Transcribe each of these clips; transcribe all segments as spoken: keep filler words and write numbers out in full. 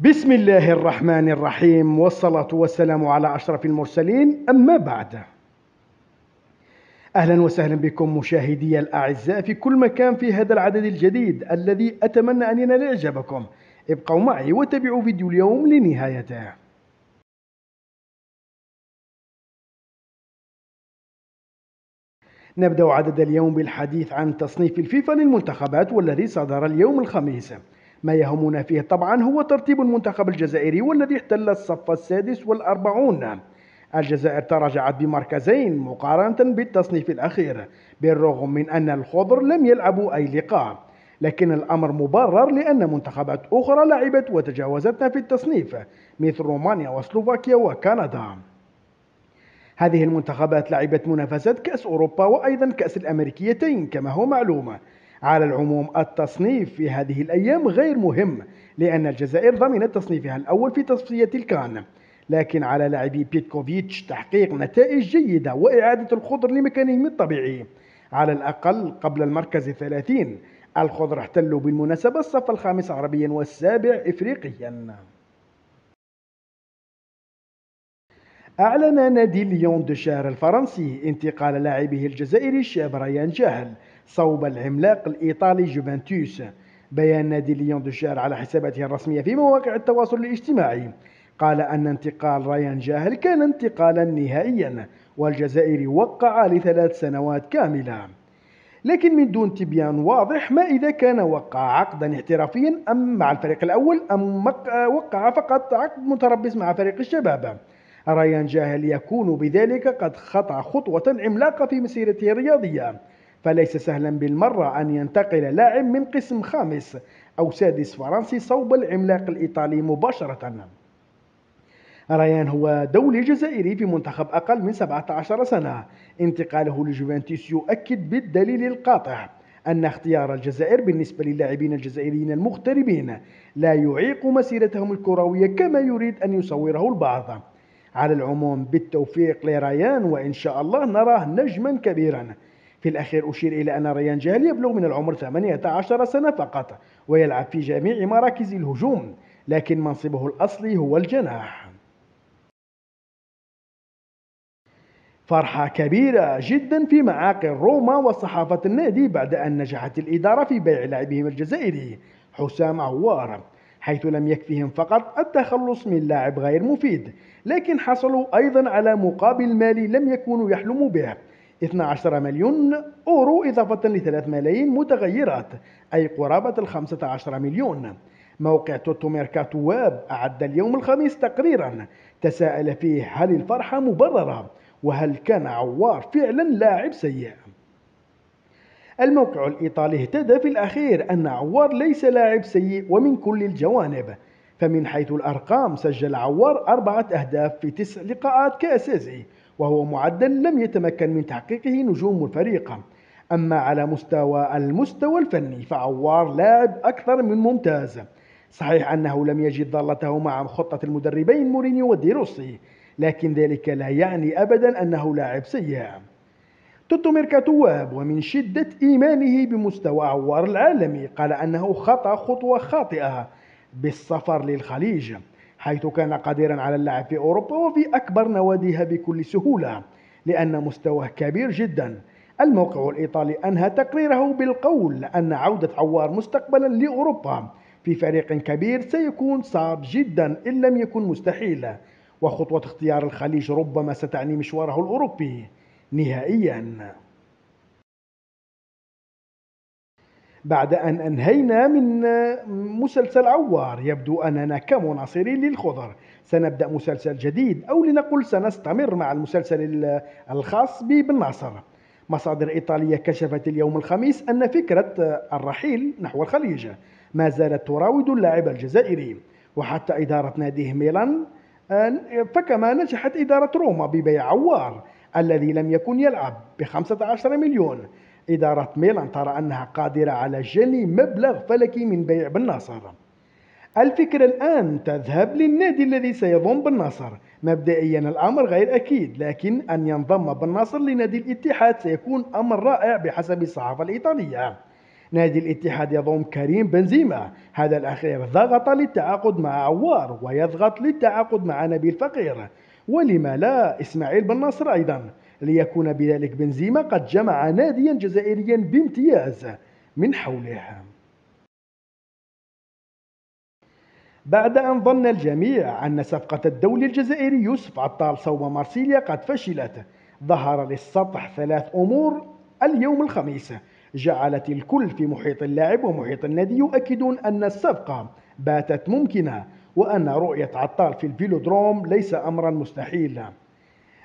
بسم الله الرحمن الرحيم، والصلاة والسلام على أشرف المرسلين، أما بعد. أهلا وسهلا بكم مشاهدي الأعزاء في كل مكان في هذا العدد الجديد الذي أتمنى أن ينال إعجابكم. ابقوا معي وتابعوا فيديو اليوم لنهايته. نبدأ عدد اليوم بالحديث عن تصنيف الفيفا للمنتخبات والذي صدر اليوم الخميس. ما يهمنا فيه طبعا هو ترتيب المنتخب الجزائري والذي احتل الصف السادس والأربعون. الجزائر تراجعت بمركزين مقارنة بالتصنيف الأخير، بالرغم من أن الخضر لم يلعبوا أي لقاء، لكن الأمر مبرر لأن منتخبات أخرى لعبت وتجاوزتنا في التصنيف مثل رومانيا وسلوفاكيا وكندا. هذه المنتخبات لعبت منافسات كأس أوروبا وأيضا كأس الأمريكيتين كما هو معلوم. على العموم التصنيف في هذه الأيام غير مهم، لأن الجزائر ضمنت تصنيفها الأول في تصفية الكان، لكن على لاعبي بيتكوفيتش تحقيق نتائج جيدة وإعادة الخضر لمكانهم الطبيعي على الأقل قبل المركز الثلاثين. الخضر احتلوا بالمناسبة الصف الخامس عربيا والسابع إفريقيا. أعلن نادي ليون دو شهر الفرنسي انتقال لاعبه الجزائري الشاب ريان جهل صوب العملاق الإيطالي جوفنتوس. بيان نادي ليون دو شهر على حساباته الرسمية في مواقع التواصل الاجتماعي قال أن انتقال ريان جهل كان انتقالا نهائيا، والجزائري وقع لثلاث سنوات كاملة، لكن من دون تبيان واضح ما إذا كان وقع عقدا احترافيا أم مع الفريق الأول أم وقع فقط عقد متربص مع فريق الشباب. ريان جاهل يكون بذلك قد خطى خطوة عملاقة في مسيرته الرياضية، فليس سهلا بالمرة أن ينتقل لاعب من قسم خامس أو سادس فرنسي صوب العملاق الإيطالي مباشرة. ريان هو دولي جزائري في منتخب أقل من سبعة عشر سنة. انتقاله لجوفنتوس يؤكد بالدليل القاطع أن اختيار الجزائر بالنسبة للاعبين الجزائريين المغتربين لا يعيق مسيرتهم الكروية كما يريد أن يصوره البعض. على العموم بالتوفيق لريان، وإن شاء الله نراه نجما كبيرا. في الأخير أشير إلى أن ريان جهل يبلغ من العمر ثمانية عشر سنة فقط ويلعب في جميع مراكز الهجوم، لكن منصبه الأصلي هو الجناح. فرحة كبيرة جدا في معاقل روما وصحافة النادي بعد أن نجحت الإدارة في بيع لاعبهم الجزائري حسام عوار، حيث لم يكفهم فقط التخلص من لاعب غير مفيد، لكن حصلوا أيضا على مقابل مالي لم يكونوا يحلموا به، اثنا عشر مليون أورو إضافة ل ثلاثة ملايين متغيرات، أي قرابة ال خمسة عشر مليون. موقع توتو ميركاتو ويب أعد اليوم الخميس تقريرا تساءل فيه هل الفرحة مبررة وهل كان عوار فعلا لاعب سيء. الموقع الإيطالي اهتدى في الأخير أن عوار ليس لاعب سيء ومن كل الجوانب، فمن حيث الأرقام سجل عوار أربعة أهداف في تسع لقاءات كأساسي، وهو معدل لم يتمكن من تحقيقه نجوم الفريق. أما على مستوى المستوى الفني فعوار لاعب أكثر من ممتاز. صحيح أنه لم يجد ظلته مع خطة المدربين مورينيو وديروسي، لكن ذلك لا يعني أبدا أنه لاعب سيء. توتو ميركاتو واب ومن شدة إيمانه بمستوى عوار العالمي قال أنه خطى خطوة خاطئة بالسفر للخليج، حيث كان قادرا على اللعب في أوروبا وفي أكبر نواديها بكل سهولة لأن مستواه كبير جدا. الموقع الإيطالي أنهى تقريره بالقول أن عودة عوار مستقبلا لأوروبا في فريق كبير سيكون صعب جدا إن لم يكن مستحيل، وخطوة اختيار الخليج ربما ستعني مشواره الأوروبي نهائيا. بعد أن أنهينا من مسلسل عوار يبدو أننا كمناصرين للخضر سنبدأ مسلسل جديد، أو لنقل سنستمر مع المسلسل الخاص ببن ناصر. مصادر إيطالية كشفت اليوم الخميس أن فكرة الرحيل نحو الخليج ما زالت تراود اللاعب الجزائري، وحتى إدارة ناديه ميلان، فكما نجحت إدارة روما ببيع عوار الذي لم يكن يلعب ب خمسة عشر مليون، إدارة ميلان ترى أنها قادرة على جني مبلغ فلكي من بيع بن ناصر. الفكرة الآن تذهب للنادي الذي سيضم بن ناصر. مبدئيا الأمر غير أكيد، لكن أن ينضم بن ناصر لنادي الاتحاد سيكون أمر رائع بحسب الصحافة الإيطالية. نادي الاتحاد يضم كريم بنزيما هذا الأخير ضغط للتعاقد مع عوار ويضغط للتعاقد مع نبيل فقير ولما لا إسماعيل بن نصر أيضا ليكون بذلك بنزيما قد جمع ناديا جزائريا بامتياز من حوله. بعد أن ظن الجميع أن صفقة الدولي الجزائري يوسف عطال صوب مارسيليا قد فشلت ظهر للسطح ثلاث أمور اليوم الخميس جعلت الكل في محيط اللاعب ومحيط النادي يؤكدون أن الصفقة باتت ممكنة وأن رؤية عطال في الفيلودروم ليس أمرا مستحيلا.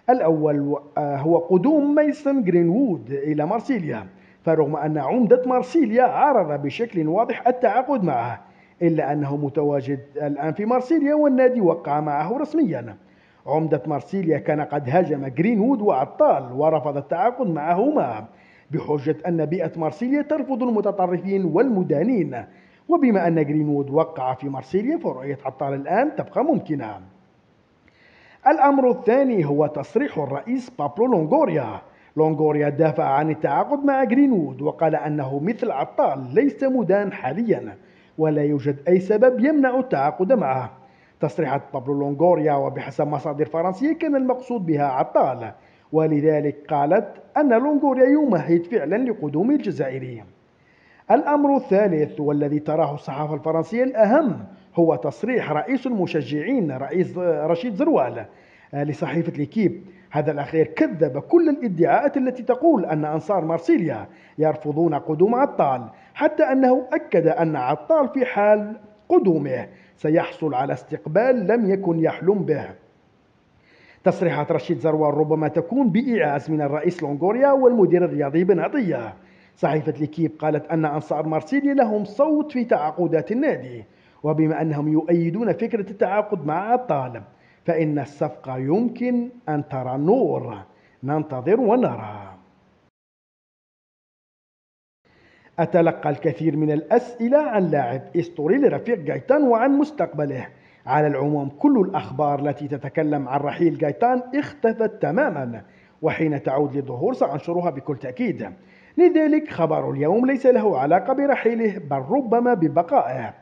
الأول هو قدوم ميسون غرينوود إلى مارسيليا فرغم أن عمدة مارسيليا عارض بشكل واضح التعاقد معه إلا أنه متواجد الآن في مارسيليا والنادي وقع معه رسميا. عمدة مارسيليا كان قد هاجم غرينوود وعطال ورفض التعاقد معهما بحجة أن بيئة مارسيليا ترفض المتطرفين والمدانين وبما أن غرينوود وقع في مارسيليا فرؤية عطال الآن تبقى ممكنة. الأمر الثاني هو تصريح الرئيس بابلو لونغوريا. لونغوريا دافع عن التعاقد مع غرينوود وقال أنه مثل عطال ليس مدان حاليا ولا يوجد أي سبب يمنع التعاقد معه. تصريحات بابلو لونغوريا وبحسب مصادر فرنسية كان المقصود بها عطال ولذلك قالت أن لونغوريا يمهد فعلا لقدوم الجزائري. الأمر الثالث والذي تراه الصحافة الفرنسية الأهم هو تصريح رئيس المشجعين رئيس رشيد زروال لصحيفة ليكيب. هذا الأخير كذب كل الادعاءات التي تقول أن أنصار مارسيليا يرفضون قدوم عطال حتى أنه أكد أن عطال في حال قدومه سيحصل على استقبال لم يكن يحلم به. تصريحات رشيد زروال ربما تكون بإيعاز من الرئيس لونغوريا والمدير الرياضي بن عطية. صحيفة ليكيب قالت أن أنصار مارسيليا لهم صوت في تعاقدات النادي وبما أنهم يؤيدون فكرة التعاقد مع عطال فإن الصفقة يمكن أن ترى النور. ننتظر ونرى. أتلقى الكثير من الأسئلة عن لاعب إسطوري رفيق غايتان وعن مستقبله. على العموم كل الأخبار التي تتكلم عن رحيل غايتان اختفت تماما وحين تعود للظهور سأنشرها بكل تأكيد. لذلك خبر اليوم ليس له علاقة برحيله بل ربما ببقائه.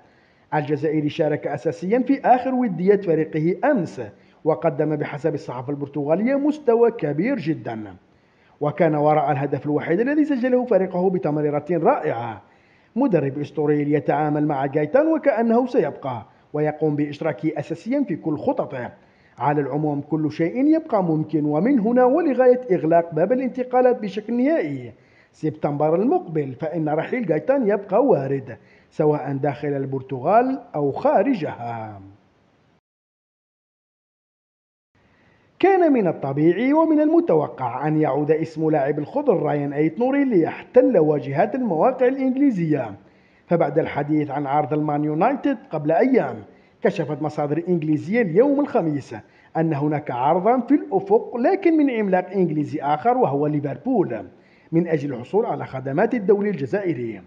الجزائري شارك أساسيا في آخر ودية فريقه أمس وقدم بحسب الصحافة البرتغالية مستوى كبير جدا وكان وراء الهدف الوحيد الذي سجله فريقه بتمريرة رائعة. مدرب أسطوري يتعامل مع غايتان وكأنه سيبقى ويقوم بإشراكه أساسيا في كل خططه. على العموم كل شيء يبقى ممكن ومن هنا ولغاية إغلاق باب الانتقالات بشكل نهائي سبتمبر المقبل فإن رحيل غايتان يبقى وارد سواء داخل البرتغال أو خارجها. كان من الطبيعي ومن المتوقع أن يعود اسم لاعب الخضر رايان أيت نوري ليحتل واجهات المواقع الإنجليزية فبعد الحديث عن عرض المان يونايتد قبل أيام كشفت مصادر إنجليزية اليوم الخميس أن هناك عرضا في الأفق لكن من عملاق إنجليزي آخر وهو ليفربول من أجل الحصول على خدمات الدولي الجزائري.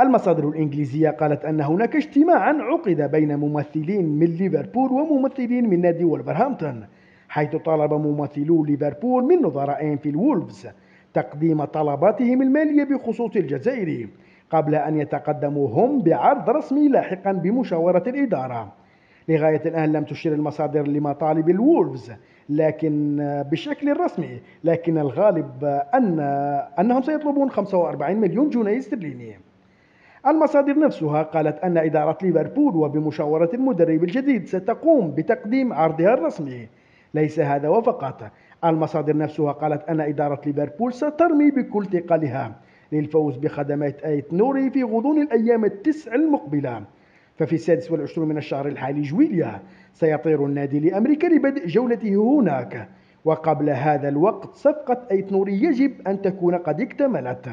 المصادر الإنجليزية قالت أن هناك اجتماعا عقد بين ممثلين من ليفربول وممثلين من نادي وولفرهامبتون حيث طالب ممثلو ليفربول من نظرائهم في الولفز تقديم طلباتهم المالية بخصوص الجزائري قبل أن يتقدموا هم بعرض رسمي لاحقا بمشاورة الإدارة. لغاية الآن لم تشير المصادر لمطالب الولفز لكن بشكل رسمي لكن الغالب أن أنهم سيطلبون خمسة وأربعين مليون جنيه استرليني. المصادر نفسها قالت أن إدارة ليفربول وبمشاورة المدرب الجديد ستقوم بتقديم عرضها الرسمي. ليس هذا وفقط، المصادر نفسها قالت أن إدارة ليفربول سترمي بكل ثقلها للفوز بخدمات آيت نوري في غضون الأيام التسع المقبلة. ففي السادس والعشرون من الشهر الحالي جويليا سيطير النادي لأمريكا لبدء جولته هناك وقبل هذا الوقت صفقة آيت نوري يجب أن تكون قد اكتملت.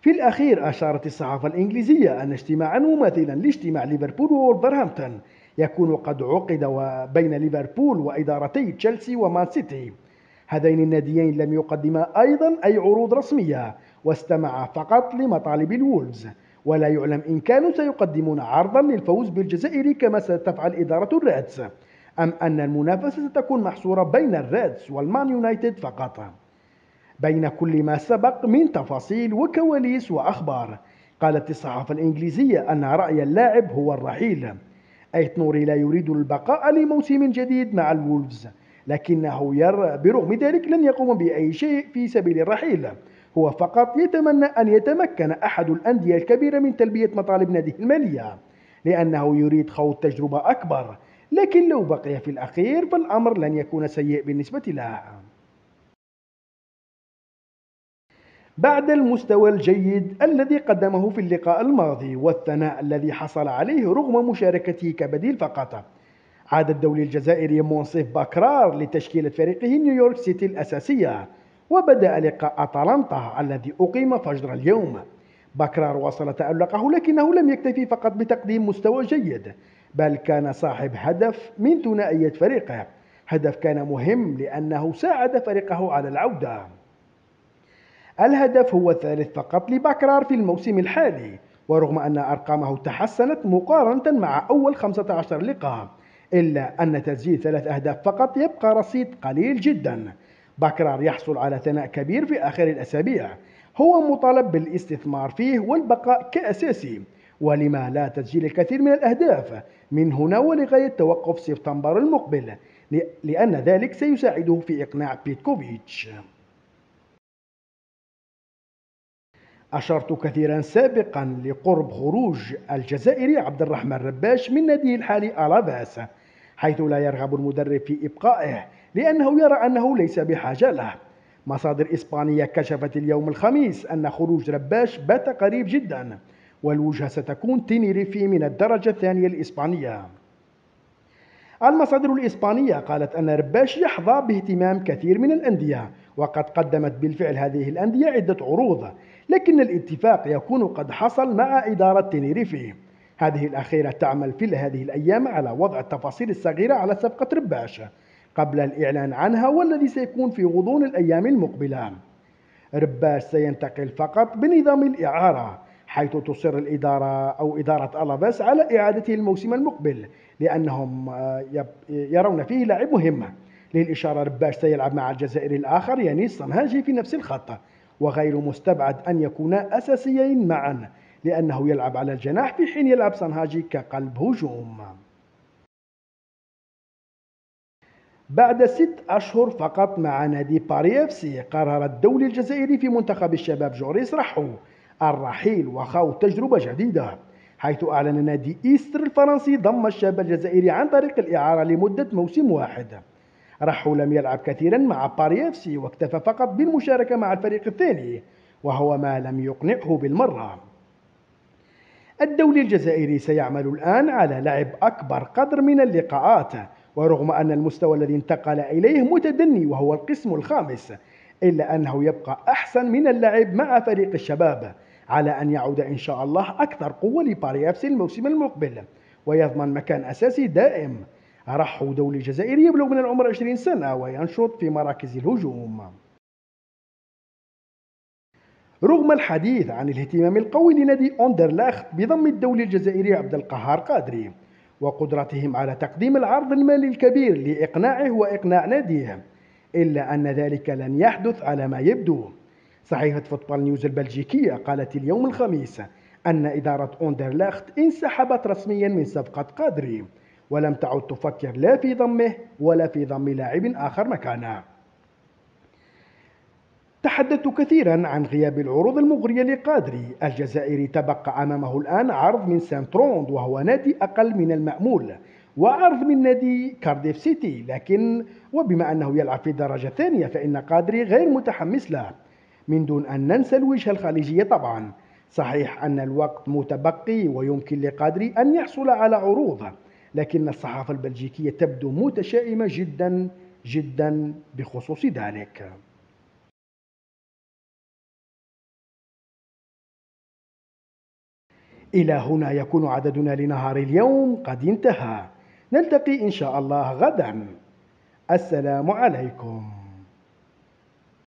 في الأخير أشارت الصحافة الإنجليزية أن اجتماعا مماثلا لاجتماع ليفربول وولفرهامبتون يكون قد عقد بين ليفربول وإدارتي تشيلسي ومان سيتي. هذين الناديين لم يقدما أيضا أي عروض رسمية واستمع فقط لمطالب الولفز ولا يعلم إن كانوا سيقدمون عرضا للفوز بالجزائري كما ستفعل إدارة الريدز أم أن المنافسة ستكون محصورة بين الريدز والمان يونايتد فقط. بين كل ما سبق من تفاصيل وكواليس وأخبار. قالت الصحافة الإنجليزية أن رأي اللاعب هو الرحيل. آيت نوري لا يريد البقاء لموسم جديد مع الولفز، لكنه يرى برغم ذلك لن يقوم بأي شيء في سبيل الرحيل. هو فقط يتمنى أن يتمكن أحد الأندية الكبيرة من تلبية مطالب ناديه المالية، لأنه يريد خوض تجربة أكبر، لكن لو بقي في الأخير فالأمر لن يكون سيء بالنسبة له. بعد المستوى الجيد الذي قدمه في اللقاء الماضي والثناء الذي حصل عليه رغم مشاركته كبديل فقط، عاد الدولي الجزائري منصف بكرار لتشكيلة فريقه نيويورك سيتي الأساسية، وبدأ لقاء أتلانتا الذي أقيم فجر اليوم. بكرار واصل تألقه، لكنه لم يكتفي فقط بتقديم مستوى جيد، بل كان صاحب هدف من ثنائية فريقه، هدف كان مهم لأنه ساعد فريقه على العودة. الهدف هو الثالث فقط لبكرار في الموسم الحالي، ورغم أن أرقامه تحسنت مقارنة مع أول خمسة عشر لقاء، إلا أن تسجيل ثلاث أهداف فقط يبقى رصيد قليل جدا. بكرار يحصل على ثناء كبير في آخر الأسابيع، هو مطالب بالاستثمار فيه والبقاء كأساسي، ولما لا تسجيل الكثير من الأهداف من هنا ولغاية توقف سبتمبر المقبل، لأن ذلك سيساعده في إقناع بيتكوفيتش. أشرت كثيرا سابقا لقرب خروج الجزائري عبد الرحمن رباح من ناديه الحالي ألافاس، حيث لا يرغب المدرب في إبقائه لأنه يرى أنه ليس بحاجة له. مصادر إسبانية كشفت اليوم الخميس أن خروج رباح بات قريب جدا، والوجهة ستكون تينيريف من الدرجة الثانية الإسبانية. المصادر الإسبانية قالت أن رباح يحظى باهتمام كثير من الأندية، وقد قدمت بالفعل هذه الأندية عدة عروض، لكن الاتفاق يكون قد حصل مع إدارة تينيريف. هذه الأخيرة تعمل في هذه الأيام على وضع التفاصيل الصغيرة على صفقة رباح قبل الإعلان عنها، والذي سيكون في غضون الأيام المقبلة. رباح سينتقل فقط بنظام الإعارة، حيث تصر الإدارة أو إدارة ألافاس على إعادته الموسم المقبل، لأنهم يرون فيه لاعب مهم. للإشارة رباح سيلعب مع الجزائري الآخر يانيس سنهاجي في نفس الخط، وغير مستبعد أن يكونا أساسيين معا، لأنه يلعب على الجناح في حين يلعب سنهاجي كقلب هجوم. بعد ست أشهر فقط مع نادي باري اف سي، قرر الدولي الجزائري في منتخب الشباب جوريس رحو الرحيل وخوض تجربة جديدة، حيث أعلن نادي إيستر الفرنسي ضم الشاب الجزائري عن طريق الإعارة لمدة موسم واحد. رحو لم يلعب كثيرا مع باري اف سي، واكتفى فقط بالمشاركة مع الفريق الثاني، وهو ما لم يقنعه بالمرة. الدولي الجزائري سيعمل الآن على لعب أكبر قدر من اللقاءات، ورغم أن المستوى الذي انتقل إليه متدني وهو القسم الخامس، إلا أنه يبقى أحسن من اللعب مع فريق الشباب، على أن يعود إن شاء الله أكثر قوة لباري اف سي الموسم المقبل ويضمن مكان أساسي دائم. رحو دولي جزائري يبلغ من العمر عشرين سنة وينشط في مراكز الهجوم. رغم الحديث عن الاهتمام القوي لنادي أندرلخت بضم الدولي الجزائري عبد القهار قادري وقدرتهم على تقديم العرض المالي الكبير لإقناعه وإقناع ناديه، إلا أن ذلك لن يحدث على ما يبدو. صحيفة فوتبول نيوز البلجيكية قالت اليوم الخميس أن إدارة أندرلخت انسحبت رسميا من صفقة قادري، ولم تعد تفكر لا في ضمه ولا في ضم لاعب آخر مكانه. تحدثت كثيرا عن غياب العروض المغرية لقادري. الجزائري تبقى أمامه الآن عرض من سانتروند، وهو نادي أقل من المأمول، وعرض من نادي كارديف سيتي، لكن وبما أنه يلعب في الدرجة الثانية فإن قادري غير متحمس له، من دون أن ننسى الوجهة الخليجية طبعا. صحيح أن الوقت متبقي ويمكن لقادري أن يحصل على عروض، لكن الصحافة البلجيكية تبدو متشائمة جدا جدا بخصوص ذلك. إلى هنا يكون عددنا لنهار اليوم قد انتهى، نلتقي إن شاء الله غدا. السلام عليكم.